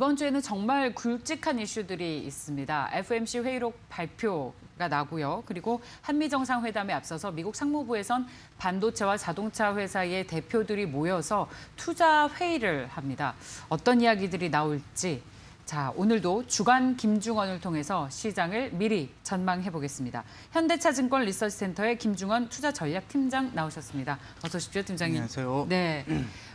이번 주에는 정말 굵직한 이슈들이 있습니다. FOMC 회의록 발표가 나고요. 그리고 한미 정상회담에 앞서서 미국 상무부에선 반도체와 자동차 회사의 대표들이 모여서 투자 회의를 합니다. 어떤 이야기들이 나올지. 자, 오늘도 주간 김중원을 통해서 시장을 미리 전망해 보겠습니다. 현대차증권 리서치센터의 김중원 투자 전략팀장 나오셨습니다. 어서 오십시오, 팀장님. 안녕하세요. 네,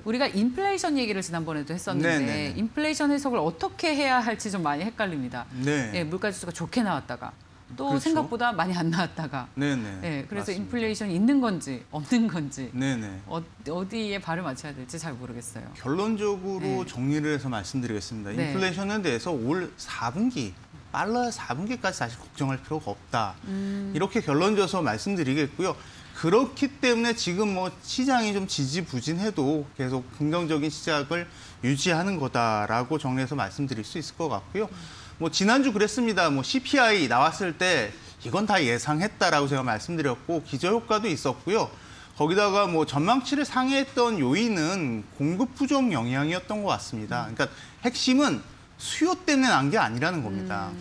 우리가 인플레이션 얘기를 지난번에도 했었는데 네네네. 인플레이션 해석을 어떻게 해야 할지 좀 많이 헷갈립니다. 네. 예, 물가 지수가 좋게 나왔다가 또 그렇죠. 생각보다 많이 안 나왔다가. 네네. 예, 그래서 맞습니다. 인플레이션 있는 건지 없는 건지. 네네. 어디에 발을 맞춰야 될지 잘 모르겠어요. 결론적으로 네. 정리를 해서 말씀드리겠습니다. 네. 인플레이션에 대해서 올 4분기, 빨라야 4분기까지 사실 걱정할 필요가 없다. 이렇게 결론져서 말씀드리겠고요. 그렇기 때문에 지금 뭐 시장이 좀 지지부진해도 계속 긍정적인 시작을 유지하는 거다라고 정리해서 말씀드릴 수 있을 것 같고요. 뭐 지난주 그랬습니다. 뭐 CPI 나왔을 때 이건 다 예상했다라고 제가 말씀드렸고 기저효과도 있었고요. 거기다가 뭐 전망치를 상회했던 요인은 공급 부족 영향이었던 것 같습니다. 그러니까 핵심은 수요 때문에 난 게 아니라는 겁니다.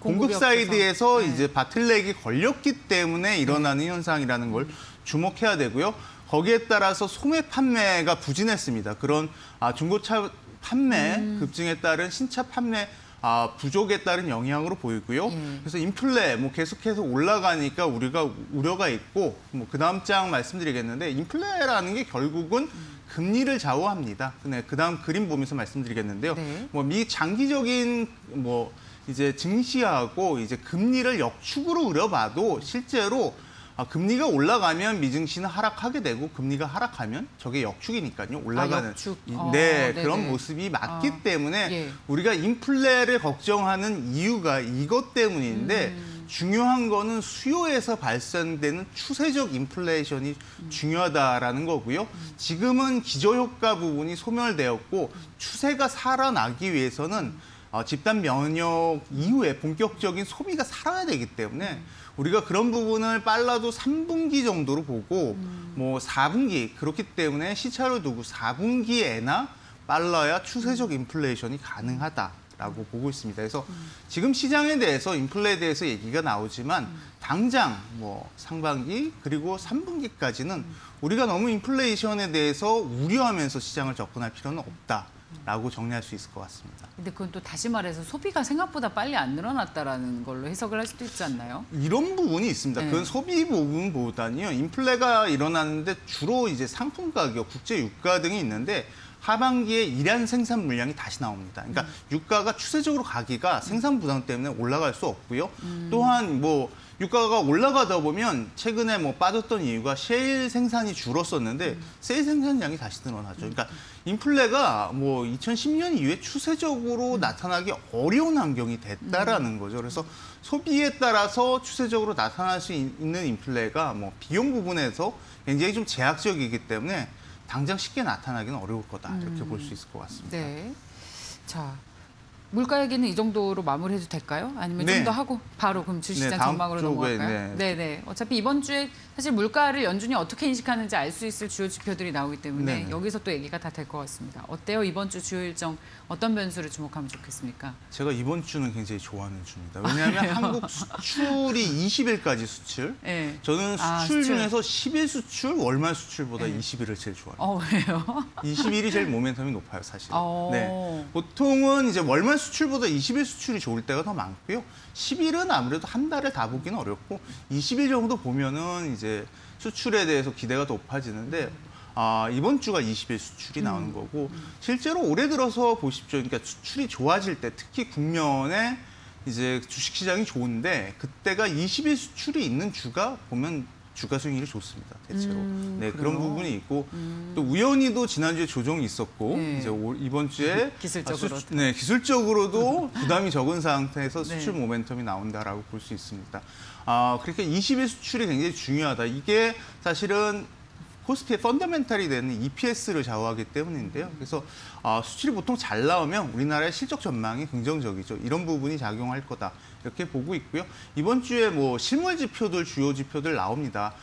공급 사이드에서 네. 이제 바틀렉이 걸렸기 때문에 일어나는 현상이라는 걸 주목해야 되고요. 거기에 따라서 소매 판매가 부진했습니다. 그런 중고차 판매 급증에 따른 신차 판매 부족에 따른 영향으로 보이고요. 그래서 인플레 뭐 계속해서 올라가니까 우리가 우려가 있고 뭐 그 다음 장 말씀드리겠는데 인플레라는 게 결국은 금리를 좌우합니다. 네, 그 다음 그림 보면서 말씀드리겠는데요. 네. 뭐 미 장기적인 뭐 이제 증시하고 이제 금리를 역축으로 그려봐도 실제로 금리가 올라가면 미증시는 하락하게 되고 금리가 하락하면 저게 역축이니까요. 올라가는 역축. 네, 그런 모습이 맞기 때문에 예. 우리가 인플레를 걱정하는 이유가 이것 때문인데 중요한 거는 수요에서 발생되는 추세적 인플레이션이 중요하다라는 거고요. 지금은 기저효과 부분이 소멸되었고 추세가 살아나기 위해서는 집단 면역 이후에 본격적인 소비가 살아야 되기 때문에 우리가 그런 부분을 빨라도 3분기 정도로 보고 뭐 4분기 그렇기 때문에 시차를 두고 4분기에나 빨라야 추세적 인플레이션이 가능하다라고 보고 있습니다. 그래서 지금 시장에 대해서 인플레에 대해서 얘기가 나오지만 당장 뭐 상반기 그리고 3분기까지는 우리가 너무 인플레이션에 대해서 우려하면서 시장을 접근할 필요는 없다. 라고 정리할 수 있을 것 같습니다. 근데 그건 또 다시 말해서 소비가 생각보다 빨리 안 늘어났다라는 걸로 해석을 할 수도 있지 않나요? 이런 부분이 있습니다. 네. 그건 소비 부분보다는요. 인플레가 일어나는데 주로 이제 상품 가격, 국제 유가 등이 있는데 하반기에 일한 생산 물량이 다시 나옵니다. 그러니까 유가가 추세적으로 가기가 생산 부담 때문에 올라갈 수 없고요. 또한 뭐 유가가 올라가다 보면 최근에 뭐 빠졌던 이유가 셰일 생산이 줄었었는데 셰일 생산량이 다시 늘어나죠. 그러니까 인플레가 뭐 2010년 이후에 추세적으로 나타나기 어려운 환경이 됐다라는 거죠. 그래서 소비에 따라서 추세적으로 나타날 수 있는 인플레가 뭐 비용 부분에서 굉장히 좀 제약적이기 때문에 당장 쉽게 나타나기는 어려울 거다. 이렇게 볼 수 있을 것 같습니다. 네. 자. 물가 얘기는 이 정도로 마무리해도 될까요? 아니면 네. 좀 더 하고 바로 그럼 주시장 네, 전망으로 넘어갈까요? 네. 네네. 어차피 이번 주에 사실 물가를 연준이 어떻게 인식하는지 알 수 있을 주요 지표들이 나오기 때문에 네네. 여기서 또 얘기가 다 될 것 같습니다. 어때요? 이번 주 주요 일정 어떤 변수를 주목하면 좋겠습니까? 제가 이번 주는 굉장히 좋아하는 주입니다. 왜냐하면 한국 수출이 20일까지 수출. 네. 저는 수출 중에서 10일 수출, 월말 수출보다 네. 20일을 제일 좋아합니다. 왜요? 20일이 제일 모멘텀이 높아요, 사실. 네. 보통은 이제 월말 수출보다 20일 수출이 좋을 때가 더 많고요. 10일은 아무래도 한 달을 다 보기는 어렵고 20일 정도 보면은 이제 수출에 대해서 기대가 더 높아지는데 이번 주가 20일 수출이 나오는 거고 실제로 올해 들어서 보십시오. 그러니까 수출이 좋아질 때 특히 국면에 이제 주식시장이 좋은데 그때가 20일 수출이 있는 주가 보면 주가 수익률이 좋습니다. 대체로. 네, 그런 부분이 있고 또 우연히도 지난주에 조정이 있었고 네. 이제 이번 주에 기술적으로 네, 기술적으로도 부담이 적은 상태에서 수출 네. 모멘텀이 나온다라고 볼 수 있습니다. 그렇게 20일 수출이 굉장히 중요하다. 이게 사실은 코스피의 펀더멘탈이 되는 EPS를 좌우하기 때문인데요. 그래서 수출이 보통 잘 나오면 우리나라의 실적 전망이 긍정적이죠. 이런 부분이 작용할 거다. 이렇게 보고 있고요. 이번 주에 뭐 실물 지표들, 주요 지표들 나옵니다.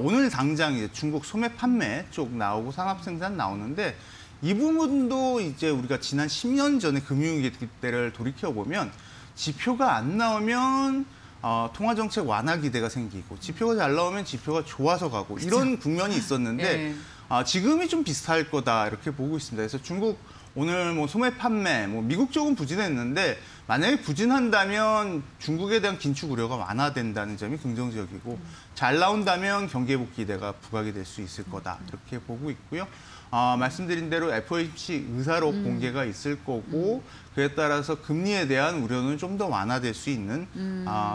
오늘 당장 이제 중국 소매 판매 쪽 나오고 산업 생산 나오는데 이 부분도 이제 우리가 지난 10년 전에 금융위기 때를 돌이켜보면 지표가 안 나오면 통화정책 완화 기대가 생기고 지표가 잘 나오면 지표가 좋아서 가고 그쵸? 이런 국면이 있었는데 예. 지금이 좀 비슷할 거다 이렇게 보고 있습니다. 그래서 중국 오늘 뭐 소매 판매, 뭐 미국 쪽은 부진했는데 만약에 부진한다면 중국에 대한 긴축 우려가 완화된다는 점이 긍정적이고 잘 나온다면 경기 회복 기대가 부각이 될 수 있을 거다 이렇게 보고 있고요. 말씀드린 대로 FOMC 의사록 공개가 있을 거고 그에 따라서 금리에 대한 우려는 좀 더 완화될 수 있는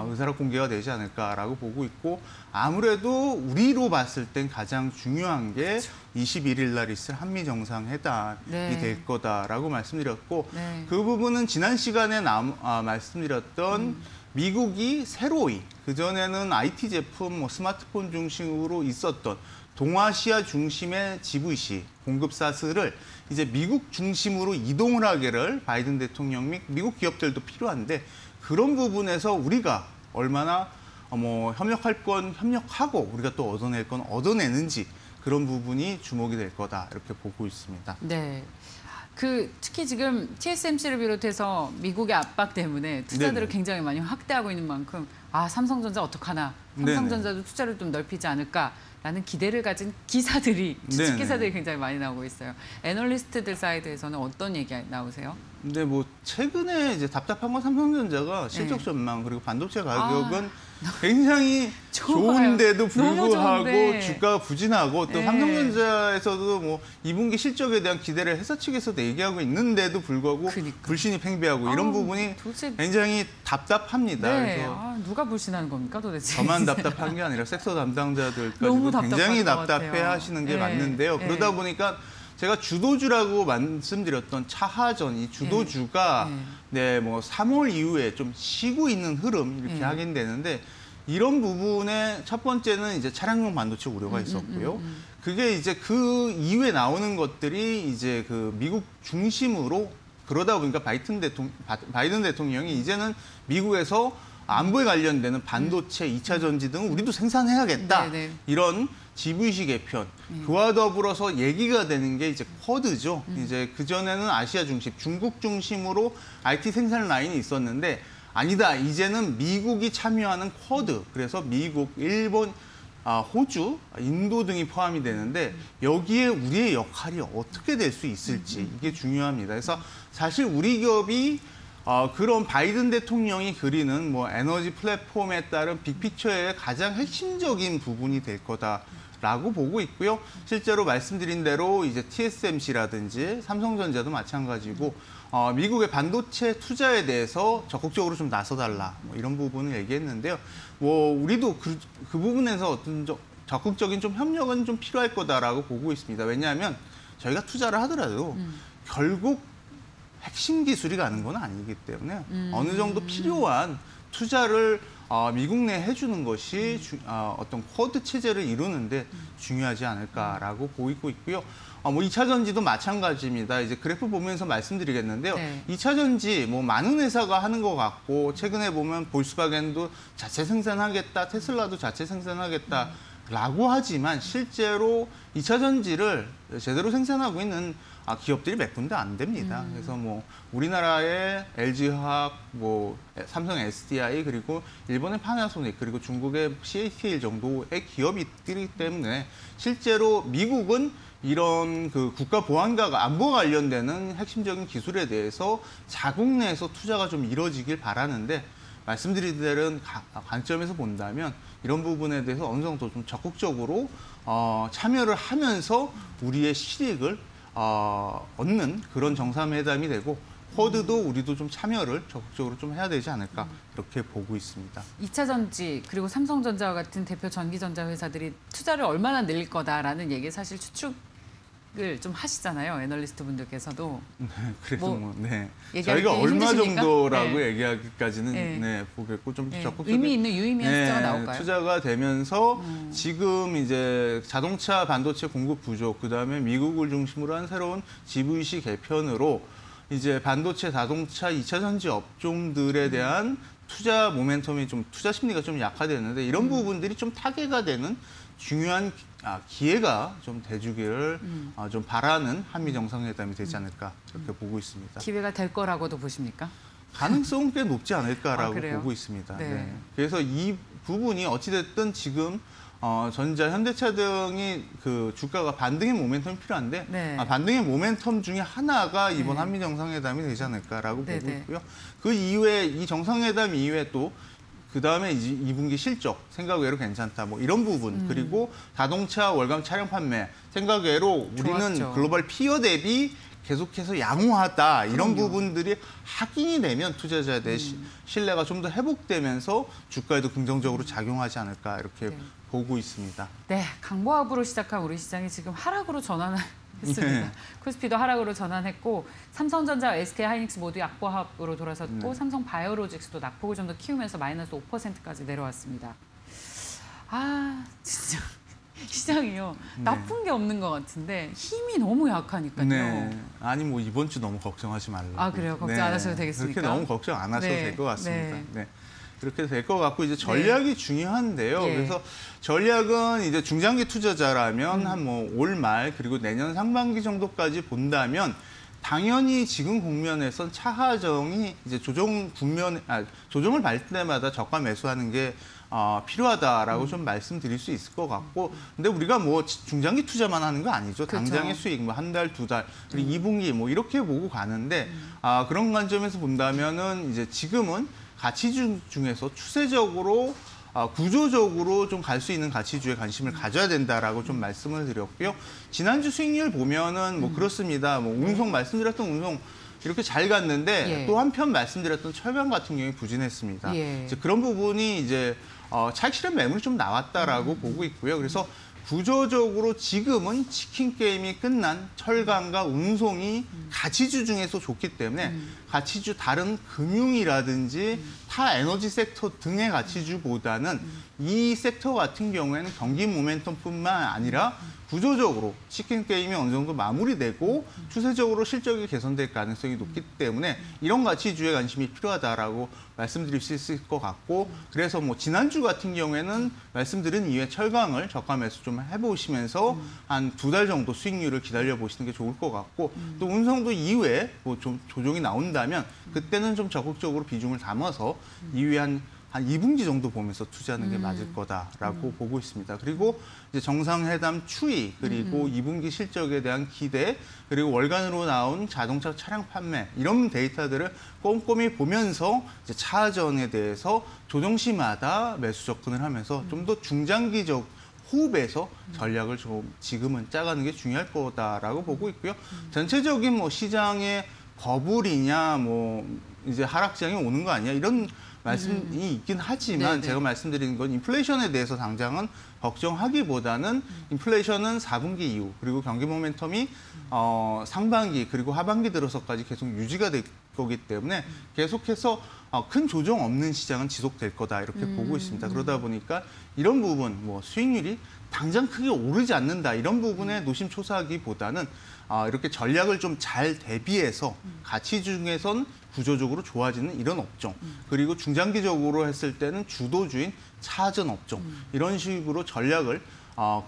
의사록 공개가 되지 않을까라고 보고 있고 아무래도 우리로 봤을 땐 가장 중요한 게 21일 날 있을 한미 정상회담이 네. 될 거다라고 말씀드렸고 네. 그 부분은 지난 시간에 말씀드렸던 미국이 새로이 그전에는 IT 제품, 뭐 스마트폰 중심으로 있었던 동아시아 중심의 GVC 공급 사슬을 이제 미국 중심으로 이동을 하기를 바이든 대통령 및 미국 기업들도 필요한데 그런 부분에서 우리가 얼마나 협력할 건 협력하고 우리가 또 얻어낼 건 얻어내는지 그런 부분이 주목이 될 거다 이렇게 보고 있습니다. 네. 특히 지금 TSMC를 비롯해서 미국의 압박 때문에 투자들을 네네. 굉장히 많이 확대하고 있는 만큼 삼성전자 어떡하나, 삼성전자도 네네. 투자를 좀 넓히지 않을까라는 기대를 가진 기사들이, 주식 기사들이 굉장히 많이 나오고 있어요. 애널리스트들 사이드에서는 어떤 얘기 나오세요? 근데 뭐 최근에 이제 답답한 건 삼성전자가 실적 전망 네. 그리고 반도체 가격은 굉장히 좋은데도 불구하고 주가가 부진하고 또 삼성전자에서도 뭐 2분기 실적에 대한 기대를 회사 측에서도 얘기하고 있는데도 불구하고 불신이 팽배하고 이런 부분이 도대체... 굉장히 답답합니다. 네. 그래서 누가 불신하는 겁니까 도대체? 저만 답답한 게 아니라 섹터 담당자들까지도 굉장히 답답해하시는 게 맞는데요. 그러다 보니까 제가 주도주라고 말씀드렸던 차하전, 이 주도주가 네, 뭐 3월 이후에 좀 쉬고 있는 흐름 이렇게 확인되는데 이런 부분에 첫 번째는 이제 차량용 반도체 우려가 있었고요. 그게 이제 그 이후에 나오는 것들이 이제 그 미국 중심으로 그러다 보니까 바이든 대통령이 이제는 미국에서 안보에 관련되는 반도체, 2차 전지 등은 우리도 생산해야겠다. 네네. 이런 GVC 개편, 그와 더불어서 얘기가 되는 게 이제 쿼드죠. 이제 그전에는 아시아 중심, 중국 중심으로 IT 생산 라인이 있었는데 아니다. 이제는 미국이 참여하는 쿼드. 그래서 미국, 일본, 호주, 인도 등이 포함이 되는데 여기에 우리의 역할이 어떻게 될 수 있을지 이게 중요합니다. 그래서 사실 우리 기업이 그런 바이든 대통령이 그리는 뭐 에너지 플랫폼에 따른 빅픽처의 가장 핵심적인 부분이 될 거다라고 보고 있고요. 실제로 말씀드린 대로 이제 TSMC라든지 삼성전자도 마찬가지고 미국의 반도체 투자에 대해서 적극적으로 좀 나서달라 뭐 이런 부분을 얘기했는데요. 뭐 우리도 그 부분에서 어떤 적극적인 좀 협력은 좀 필요할 거다라고 보고 있습니다. 왜냐하면 저희가 투자를 하더라도 결국 핵심 기술이 가는 건 아니기 때문에 어느 정도 필요한 투자를 미국 내에 해주는 것이 어떤 쿼드 체제를 이루는데 중요하지 않을까라고 보이고 있고요. 뭐 2차 전지도 마찬가지입니다. 이제 그래프 보면서 말씀드리겠는데요. 네. 2차 전지 뭐 많은 회사가 하는 것 같고 최근에 보면 볼스바겐도 자체 생산하겠다, 테슬라도 자체 생산하겠다라고 하지만 실제로 2차 전지를 제대로 생산하고 있는 기업들이 몇 군데 안 됩니다. 그래서 뭐 우리나라의 LG화학, 뭐 삼성 SDI 그리고 일본의 파나소닉 그리고 중국의 CATL 정도의 기업이기 때문에 실제로 미국은 이런 그 국가 보안과 안보와 관련되는 핵심적인 기술에 대해서 자국 내에서 투자가 좀 이뤄지길 바라는데 말씀드린 대로 관점에서 본다면 이런 부분에 대해서 어느 정도 좀 적극적으로 참여를 하면서 우리의 실익을 얻는 그런 정상회담이 되고 쿼드도 우리도 좀 참여를 적극적으로 좀 해야 되지 않을까 이렇게 보고 있습니다. 2차 전지 그리고 삼성전자와 같은 대표 전기전자 회사들이 투자를 얼마나 늘릴 거다라는 얘기에 사실 추측을 좀 하시잖아요. 애널리스트 분들께서도. 네, 그래서 저희가 얼마 힘드시니까? 정도라고 얘기하기까지는 보겠고 좀 적극적인 의미 있는 유의미한 투자가 나올까요? 투자가 되면서 지금 이제 자동차 반도체 공급 부족 그다음에 미국을 중심으로 한 새로운 GVC 개편으로 이제 반도체, 자동차, 2차 전지 업종들에 대한 투자 모멘텀이 좀 투자 심리가 좀 약화되는데 이런 부분들이 좀 타개가 되는 중요한 기회가 좀 돼주기를 좀 바라는 한미 정상회담이 되지 않을까 그렇게 보고 있습니다. 기회가 될 거라고도 보십니까? 가능성은 꽤 높지 않을까라고 보고 있습니다. 네. 네. 그래서 이 부분이 어찌됐든 지금 전자, 현대차 등이 그 주가가 반등의 모멘텀이 필요한데 네. 반등의 모멘텀 중에 하나가 이번 네. 한미 정상회담이 되지 않을까라고 네. 보고 네. 있고요. 그 이외에 이 정상회담 이외에 또 그다음에 2분기 실적 생각 외로 괜찮다 뭐 이런 부분 그리고 자동차 월감 차량 판매 생각 외로 우리는 좋았죠. 글로벌 피어 대비 계속해서 양호하다 이런 그럼요. 부분들이 확인이 되면 투자자에 대해 신뢰가 좀 더 회복되면서 주가에도 긍정적으로 작용하지 않을까 이렇게 네. 보고 있습니다. 네, 강보합으로 시작한 우리 시장이 지금 하락으로 전환했습니다. 네. 코스피도 하락으로 전환했고 삼성전자, SK하이닉스 모두 약보합으로 돌아섰고 네. 삼성바이오로직스도 낙폭을 좀 더 키우면서 마이너스 5%까지 내려왔습니다. 아, 진짜. 시장이요. 네. 나쁜 게 없는 것 같은데 힘이 너무 약하니까요. 네. 아니 뭐 이번 주 너무 걱정하지 말라고. 아 그래요? 걱정 네. 안 하셔도 되겠습니까? 그렇게 너무 걱정 안 하셔도 네. 될 것 같습니다. 네. 네. 그렇게 될 것 같고 이제 전략이 네. 중요한데요. 네. 그래서 전략은 이제 중장기 투자자라면 한 뭐 올 말 그리고 내년 상반기 정도까지 본다면 당연히 지금 국면에선 차하정이 이제 조정 국면 조정을 받을 때마다 저가 매수하는 게 필요하다라고 좀 말씀드릴 수 있을 것 같고 근데 우리가 뭐 중장기 투자만 하는 거 아니죠. 그렇죠. 당장의 수익 뭐 한 달, 두 달, 그리고 2분기 뭐 이렇게 보고 가는데 그런 관점에서 본다면은 이제 지금은 가치주 중에서 추세적으로 구조적으로 좀 갈 수 있는 가치주에 관심을 가져야 된다라고 좀 말씀을 드렸고요. 지난주 수익률 보면은 뭐 그렇습니다. 뭐 운송 말씀드렸던 운송 이렇게 잘 갔는데 예. 또 한편 말씀드렸던 철강 같은 경우에 부진했습니다. 예. 이제 그런 부분이 이제 차익 실현 매물이 좀 나왔다라고 보고 있고요. 그래서 구조적으로 지금은 치킨 게임이 끝난 철강과 운송이 가치주 중에서 좋기 때문에 가치주 다른 금융이라든지 타 에너지 섹터 등의 가치주보다는 이 섹터 같은 경우에는 경기 모멘텀뿐만 아니라 구조적으로 치킨 게임이 어느 정도 마무리되고 추세적으로 실적이 개선될 가능성이 높기 때문에 이런 가치주에 관심이 필요하다라고 말씀드릴 수 있을 것 같고 그래서 뭐 지난주 같은 경우에는 말씀드린 이후에 철강을 저가 매수 좀 해보시면서 한 두 달 정도 수익률을 기다려보시는 게 좋을 것 같고 또 운송도 이후에 뭐 좀 조정이 나온다면 그때는 좀 적극적으로 비중을 담아서 이후에 한 2분기 정도 보면서 투자하는 게 맞을 거다라고 보고 있습니다. 그리고 이제 정상회담 추이, 그리고 2분기 실적에 대한 기대, 그리고 월간으로 나온 자동차 차량 판매 이런 데이터들을 꼼꼼히 보면서 이제 차전에 대해서 조정시마다 매수 접근을 하면서 좀 더 중장기적 호흡에서 전략을 좀 지금은 짜가는 게 중요할 거다라고 보고 있고요. 전체적인 뭐 시장의 버블이냐, 뭐 이제 하락장이 오는 거 아니야 이런 말씀이 있긴 하지만 네네. 제가 말씀드리는 건 인플레이션에 대해서 당장은 걱정하기보다는 인플레이션은 4분기 이후 그리고 경기 모멘텀이 상반기 그리고 하반기 들어서까지 계속 유지가 될 거기 때문에 계속해서 큰 조정 없는 시장은 지속될 거다 이렇게 보고 있습니다. 그러다 보니까 이런 부분 뭐 수익률이 당장 크게 오르지 않는다 이런 부분에 노심초사하기보다는 이렇게 전략을 좀 잘 대비해서 가치 중에선 구조적으로 좋아지는 이런 업종 그리고 중장기적으로 했을 때는 주도주인 차전 업종 이런 식으로 전략을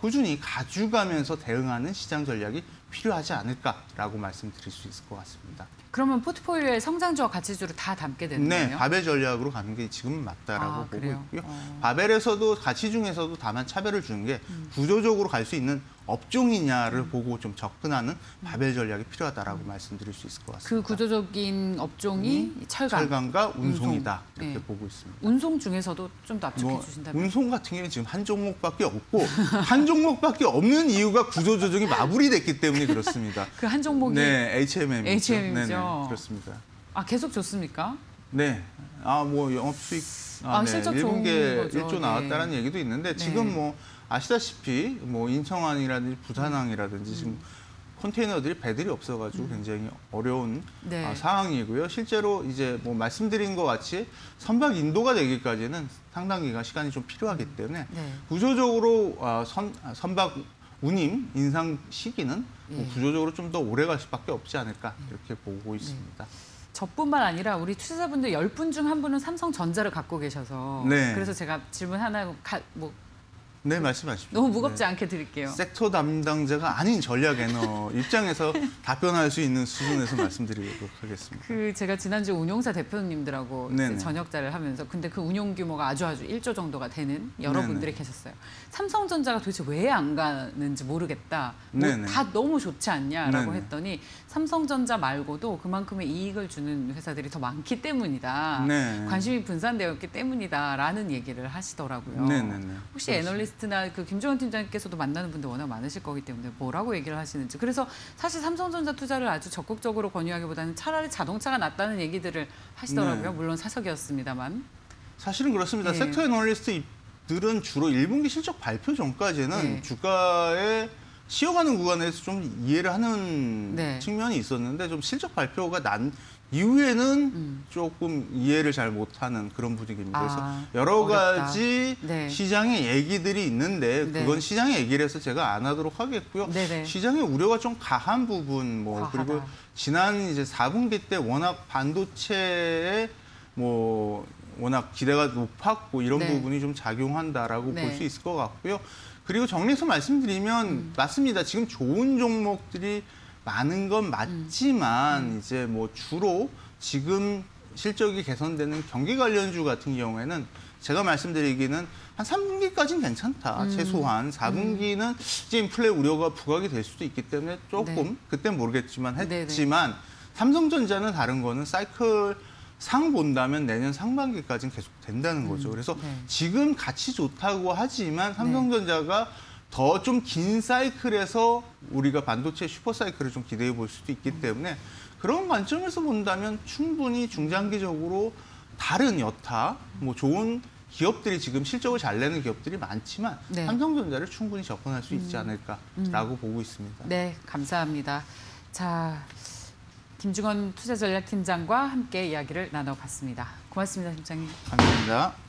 꾸준히 가져가면서 대응하는 시장 전략이 필요하지 않을까라고 말씀드릴 수 있을 것 같습니다. 그러면 포트폴리오에 성장주와 가치주를 다 담게 되는 거예요? 네, 바벨 전략으로 가는 게 지금 맞다라고 보고 그래요? 있고요. 바벨에서도 가치 중에서도 다만 차별을 주는 게 구조적으로 갈 수 있는 업종이냐를 보고 좀 접근하는 바벨 전략이 필요하다라고 말씀드릴 수 있을 것 같습니다. 그 구조적인 업종이 철강과 운송이다 운송. 이렇게 네. 보고 있습니다. 운송 중에서도 좀 더 압축해 주신다면? 운송 같은 경우는 지금 한 종목밖에 없고 한 종목밖에 없는 이유가 구조 조정이 마무리됐기 때문에 그렇습니다. 그 한 종목이? 네, HMM이죠. 네네, 그렇습니다. 아, 계속 좋습니까? 네, 뭐 영업 수익 실적 네. 좋은 거죠. 1조 나왔다는 네. 얘기도 있는데 지금 네. 뭐 아시다시피 뭐 인천항이라든지 부산항이라든지 지금 컨테이너들이 배들이 없어가지고 굉장히 어려운 네. 상황이고요. 실제로 이제 뭐 말씀드린 것 같이 선박 인도가 되기까지는 상당 기간 시간이 좀 필요하기 때문에 네. 구조적으로 선박 운임 인상 시기는 뭐 구조적으로 좀 더 오래 갈 수밖에 없지 않을까 이렇게 보고 있습니다. 저뿐만 아니라 우리 투자자분들 10분 중 한 분은 삼성전자를 갖고 계셔서 네. 그래서 제가 질문 하나 네, 말씀하십시오. 너무 무겁지 않게 드릴게요. 섹터 담당자가 아닌 전략 애너 입장에서 답변할 수 있는 수준에서 말씀드리도록 하겠습니다. 제가 지난주 운용사 대표님들하고 이제 전역자를 하면서 근데 그 운용 규모가 아주 1조 정도가 되는 여러분들이 계셨어요. 삼성전자가 도대체 왜 안 가는지 모르겠다. 다 너무 좋지 않냐라고 했더니 삼성전자 말고도 그만큼의 이익을 주는 회사들이 더 많기 때문이다. 관심이 분산되었기 때문이다라는 얘기를 하시더라고요. 혹시 애널리스트나 그 김중원 팀장님께서도 만나는 분들 워낙 많으실 거기 때문에 뭐라고 얘기를 하시는지. 그래서 사실 삼성전자 투자를 아주 적극적으로 권유하기보다는 차라리 자동차가 낫다는 얘기들을 하시더라고요. 물론 사석이었습니다만. 사실은 그렇습니다. 섹터 애널리스트들은 주로 1분기 실적 발표 전까지는 주가의 쉬어가는 구간에서 좀 이해를 하는 측면이 있었는데 좀 실적 발표가 난 이후에는 조금 이해를 잘 못하는 그런 분위기입니다. 그래서 여러 가지 시장의 얘기들이 있는데 그건 시장의 얘기를 해서 제가 안 하도록 하겠고요. 시장의 우려가 좀 가한 부분, 그리고 지난 이제 4분기 때 워낙 반도체에 워낙 기대가 높았고 이런 부분이 좀 작용한다라고 볼 수 있을 것 같고요. 그리고 정리해서 말씀드리면 맞습니다. 지금 좋은 종목들이 많은 건 맞지만 이제 주로 지금 실적이 개선되는 경기 관련주 같은 경우에는 제가 말씀드리기는 한 3분기까지는 괜찮다. 최소한 4분기는 이제 인플레 우려가 부각이 될 수도 있기 때문에 조금 그땐 모르겠지만 했지만 삼성전자는 다른 거는 사이클 상 본다면 내년 상반기까지는 계속 된다는 거죠. 그래서 지금 같이 좋다고 하지만 삼성전자가 더 좀 긴 사이클에서 우리가 반도체 슈퍼사이클을 좀 기대해 볼 수도 있기 때문에 그런 관점에서 본다면 충분히 중장기적으로 다른 여타 좋은 기업들이 지금 실적을 잘 내는 기업들이 많지만 삼성전자를 충분히 접근할 수 있지 않을까라고 보고 있습니다. 네, 감사합니다. 자, 김중원 투자전략팀장과 함께 이야기를 나눠봤습니다. 고맙습니다, 팀장님. 감사합니다.